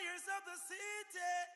Warriors of the city.